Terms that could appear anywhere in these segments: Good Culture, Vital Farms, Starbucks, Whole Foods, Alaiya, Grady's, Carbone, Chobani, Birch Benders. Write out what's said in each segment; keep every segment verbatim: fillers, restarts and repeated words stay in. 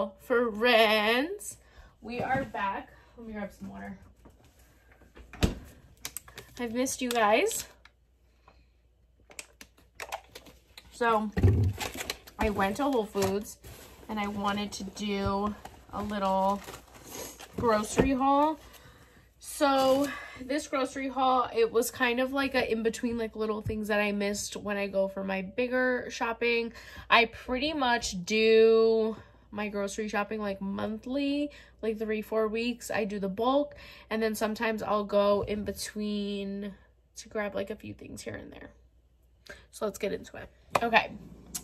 all, friends. We are back. Let me grab some water. I've missed you guys. So I went to Whole Foods and I wanted to do a little grocery haul. So this grocery haul, it was kind of like a in between, like little things that I missed when I go for my bigger shopping. I pretty much do my grocery shopping like monthly, like three, four weeks. I do the bulk, and then sometimes I'll go in between to grab like a few things here and there. So let's get into it. Okay,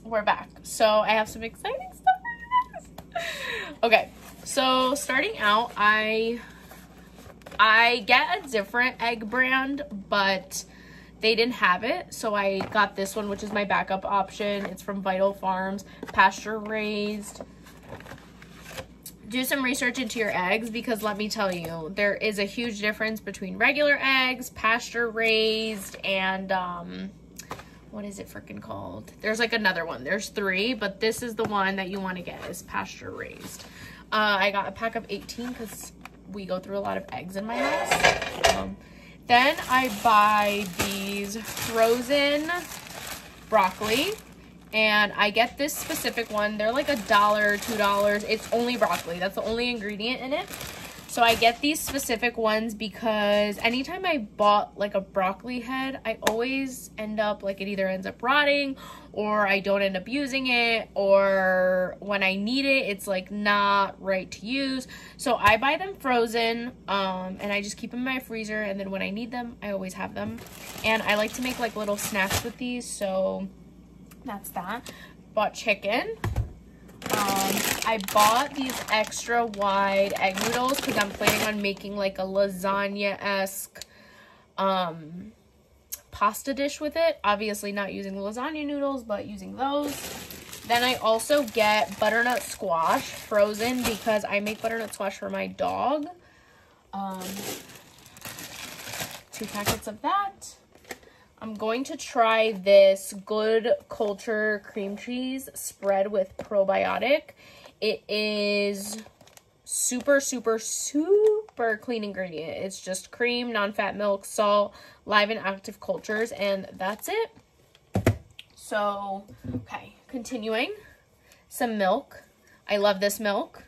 we're back. So I have some exciting stuff for you guys. Okay, so starting out, I... I get a different egg brand, but they didn't have it, so I got this one, which is my backup option. It's from Vital Farms, pasture raised. Do some research into your eggs, because let me tell you, there is a huge difference between regular eggs, pasture raised, and um what is it freaking called? There's like another one. There's three, but this is the one that you want to get, is pasture raised. uh I got a pack of eighteen because we go through a lot of eggs in my house. Um, then I buy these frozen broccoli, and I get this specific one. They're like a dollar, two dollars. It's only broccoli. That's the only ingredient in it. So I get these specific ones because anytime I bought like a broccoli head, I always end up like it either ends up rotting or I don't end up using it, or when I need it, it's like not right to use. So I buy them frozen, um, and I just keep them in my freezer, and then when I need them, I always have them. And I like to make like little snacks with these, so that's that. Bought chicken. Um, I bought these extra wide egg noodles because I'm planning on making like a lasagna-esque um, pasta dish with it. Obviously not using lasagna noodles, but using those. Then I also get butternut squash frozen because I make butternut squash for my dog. Um, two packets of that. I'm going to try this Good Culture cream cheese spread with probiotic. It is super, super, super clean ingredient. It's just cream, non-fat milk, salt, live and active cultures, and that's it. So, okay, continuing. Some milk. I love this milk.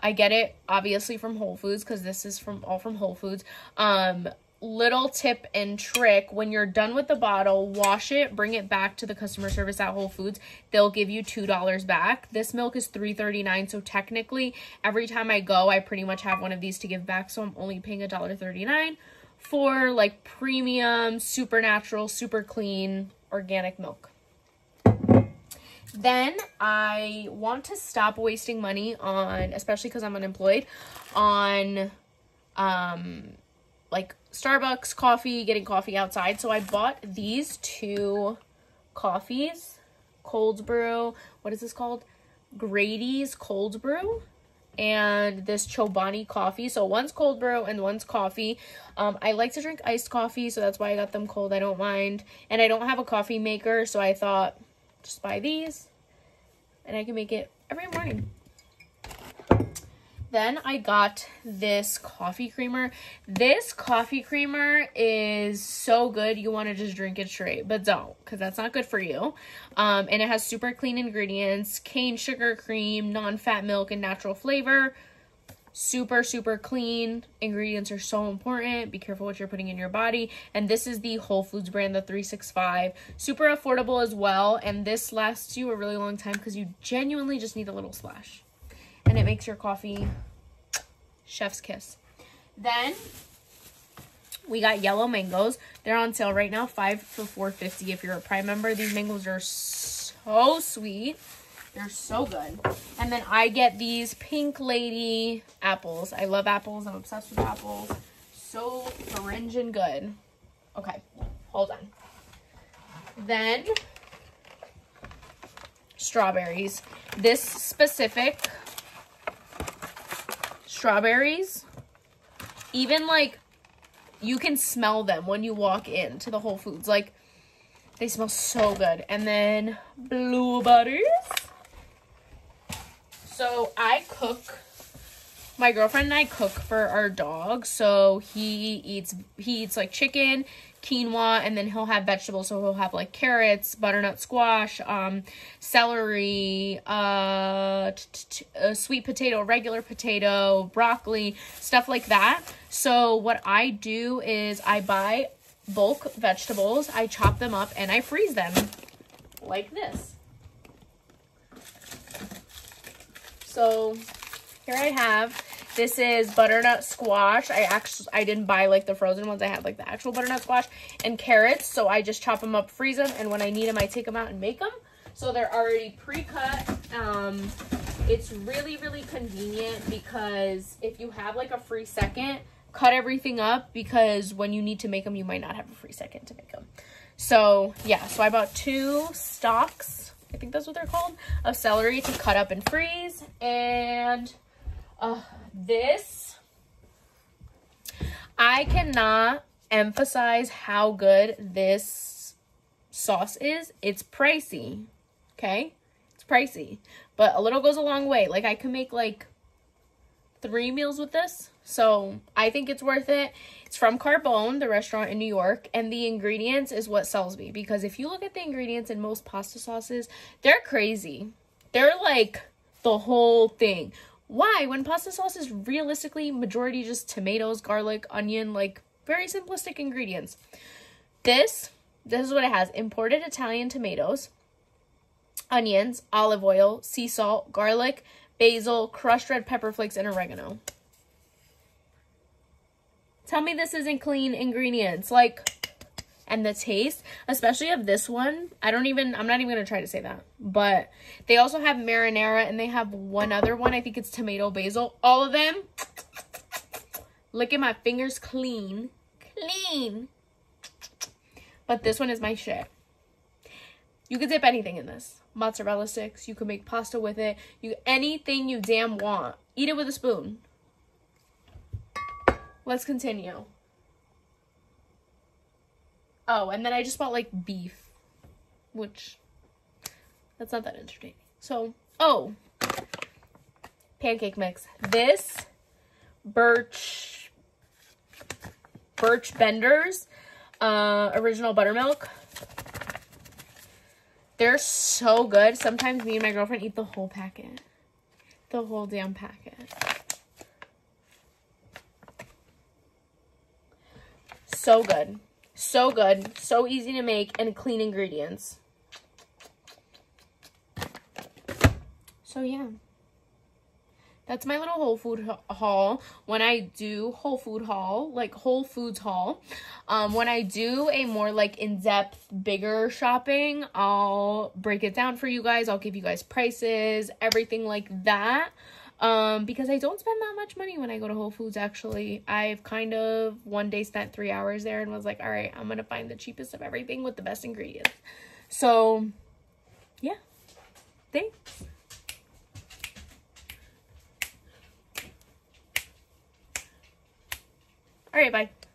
I get it, obviously, from Whole Foods because this is from all from Whole Foods. Um... Little tip and trick: when you're done with the bottle, wash it, bring it back to the customer service at Whole Foods. They'll give you two dollars back. This milk is three thirty-nine, so technically every time I go, I pretty much have one of these to give back, so I'm only paying a dollar thirty-nine for like premium, supernatural, super clean organic milk. Then I want to stop wasting money on, especially because I'm unemployed, on um like Starbucks coffee, getting coffee outside. So I bought these two coffees, cold brew, what is this called? Grady's cold brew, and this Chobani coffee. So one's cold brew and one's coffee. Um, I like to drink iced coffee, so that's why I got them cold. I don't mind. And I don't have a coffee maker, so I thought just buy these and I can make it every morning. Then I got this coffee creamer. This coffee creamer is so good. You want to just drink it straight, but don't, because that's not good for you. Um, and it has super clean ingredients, cane sugar cream, non-fat milk, and natural flavor. Super, super clean. Ingredients are so important. Be careful what you're putting in your body. And this is the Whole Foods brand, the three sixty-five. Super affordable as well. And this lasts you a really long time because you genuinely just need a little splash. And it makes your coffee chef's kiss. Then we got yellow mangoes. They're on sale right now, five for four fifty if you're a Prime member. These mangoes are so sweet. They're so good. And then I get these Pink Lady apples. I love apples. I'm obsessed with apples. So pharingin' good. Okay, hold on. Then strawberries. This specific strawberries, even like you can smell them when you walk into the Whole Foods, like they smell so good. And then blueberries, So I cook, my girlfriend and I cook for our dog. So he eats, he eats like chicken, quinoa, and then he'll have vegetables. So he'll have like carrots, butternut squash, um, celery, uh, t -t -t uh, sweet potato, regular potato, broccoli, stuff like that. So what I do is I buy bulk vegetables, I chop them up, and I freeze them like this. So here I have, this is butternut squash. I actually, I didn't buy like the frozen ones. I had like the actual butternut squash and carrots. So I just chop them up, freeze them. And when I need them, I take them out and make them. So they're already pre-cut. Um, it's really, really convenient because if you have like a free second, cut everything up, because when you need to make them, you might not have a free second to make them. So yeah, so I bought two stalks, I think that's what they're called, of celery to cut up and freeze. And uh, this, I cannot emphasize how good this sauce is. It's pricey, okay? It's pricey, but a little goes a long way. Like I can make like three meals with this. So I think it's worth it. It's from Carbone, the restaurant in New York, and the ingredients is what sells me, because if you look at the ingredients in most pasta sauces, they're crazy. They're like the whole thing. Why? When pasta sauce is realistically majority just tomatoes, garlic, onion, like very simplistic ingredients. This, this is what it has. Imported Italian tomatoes, onions, olive oil, sea salt, garlic, basil, crushed red pepper flakes, and oregano. Tell me this isn't clean ingredients. Like, and the taste, especially of this one, I don't even, I'm not even going to try to say that. But they also have marinara, and they have one other one. I think it's tomato basil. All of them, licking my fingers clean. Clean. But this one is my shit. You could dip anything in this. Mozzarella sticks. You could make pasta with it. You, anything you damn want. Eat it with a spoon. Let's continue. Oh, and then I just bought like beef, which that's not that entertaining. So, oh, pancake mix. This Birch, Birch Benders, uh, original buttermilk. They're so good. Sometimes me and my girlfriend eat the whole packet, the whole damn packet. So good, so good, so easy to make, and clean ingredients. So yeah, that's my little Whole Food haul. When I do Whole Food haul, like Whole Foods haul, um, when I do a more like in-depth, bigger shopping, I'll break it down for you guys. I'll give you guys prices, everything like that. Um, because I don't spend that much money when I go to Whole Foods, actually. I've kind of one day spent three hours there and was like, all right, I'm going to find the cheapest of everything with the best ingredients. So, yeah. Thanks. All right, bye.